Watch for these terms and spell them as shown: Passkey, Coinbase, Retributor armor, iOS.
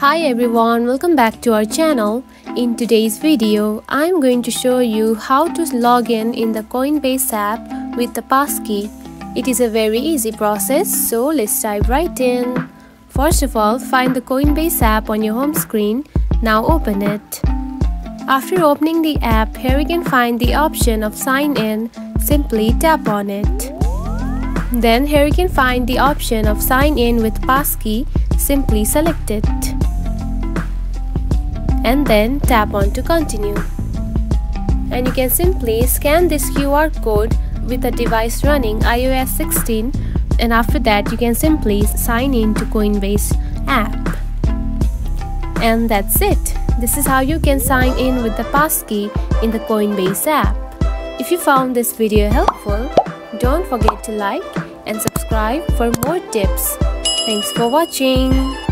Hi everyone, welcome back to our channel. In today's video, I'm going to show you how to log in the Coinbase app with the passkey. It is a very easy process, so let's dive right in. First of all, find the Coinbase app on your home screen. Now open it. After opening the app, here we can find the option of sign in. Simply tap on it. Then here you can find the option of sign in with passkey. Simply select it and then tap on to continue, and you can simply scan this QR code with a device running iOS 16, and after that you can simply sign in to Coinbase app. And that's it. This is how you can sign in with the passkey in the Coinbase app. If you found this video helpful, don't forget to like and subscribe for more tips. Thanks for watching.